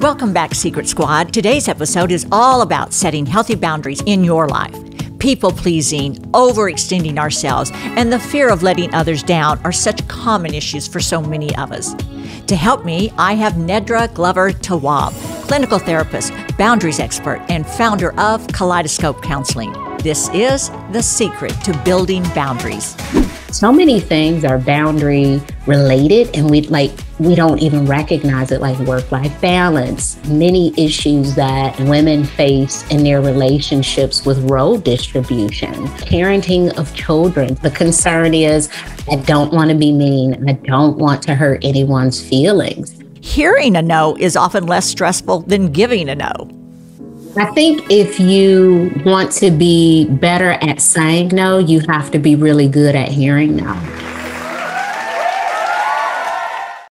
Welcome back, Secret Squad. Today's episode is all about setting healthy boundaries in your life. People pleasing, overextending ourselves, and the fear of letting others down are such common issues for so many of us. To help me, I have Nedra Glover Tawwab, clinical therapist, boundaries expert, and founder of Kaleidoscope Counseling. This is the secret to building boundaries. So many things are boundary related, and we don't even recognize it, like work-life balance, many issues that women face in their relationships with role distribution, parenting of children. The concern is, I don't want to be mean. I don't want to hurt anyone's feelings. Hearing a no is often less stressful than giving a no. I think if you want to be better at saying no, you have to be really good at hearing no.